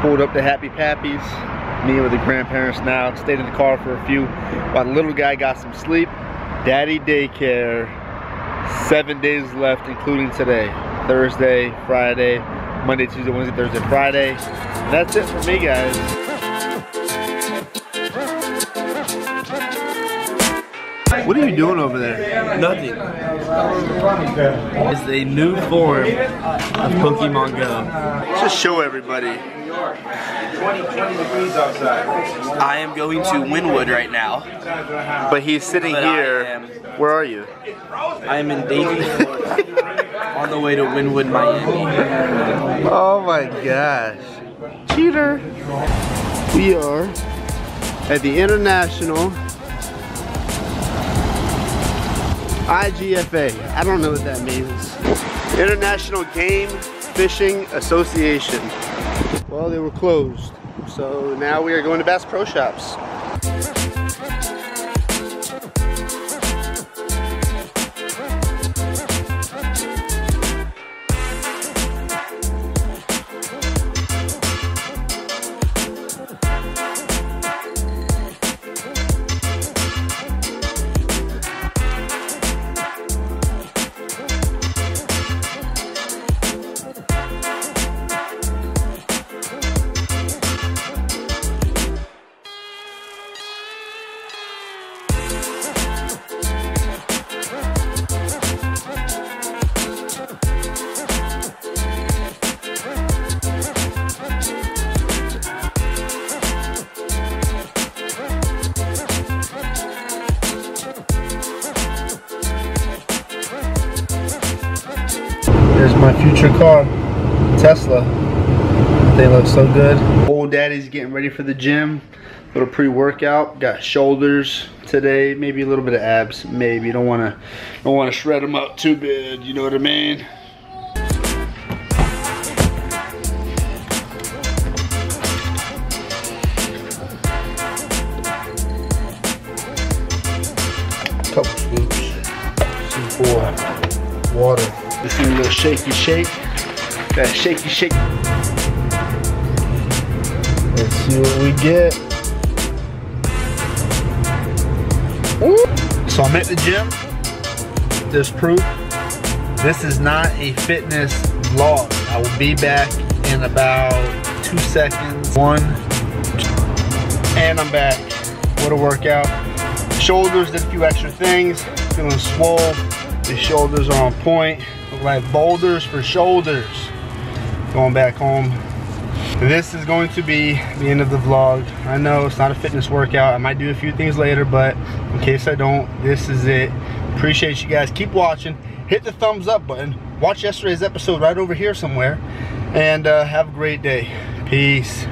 pulled up to Happy Pappy's, me with the grandparents now, stayed in the car for a few while the little guy got some sleep. Daddy daycare, 7 days left including today. Thursday, Friday, Monday, Tuesday, Wednesday, Thursday, Friday. And that's it for me, guys. What are you doing over there? Nothing. It's a new form of Pokemon Go. Just show everybody. 20 degrees outside. I am going to Wynwood right now. But he's sitting here. Where are you? I am in Davie. On the way to Wynwood, Miami. Oh my gosh. Cheater. We are at the International IGFA. I don't know what that means. International Game Fishing Association. Well, they were closed. So now we are going to Bass Pro Shops. There's my future car, Tesla. They look so good. Old daddy's getting ready for the gym. Little pre-workout. Got shoulders today. Maybe a little bit of abs. Maybe. Don't wanna shred them up too bad. You know what I mean? Couple scoops. C4. Water. This is a little shaky shake. That shaky shake. Let's see what we get. Ooh. So I'm at the gym. There's proof. This is not a fitness vlog. I will be back in about 2 seconds. One. And I'm back. What a workout. Shoulders did a few extra things. Feeling swole. The shoulders are on point. Look like boulders for shoulders. Going back home. This is going to be the end of the vlog. I know it's not a fitness workout. I might do a few things later, but in case I don't, this is it. Appreciate you guys. Keep watching. Hit the thumbs up button. Watch yesterday's episode right over here somewhere. And have a great day. Peace.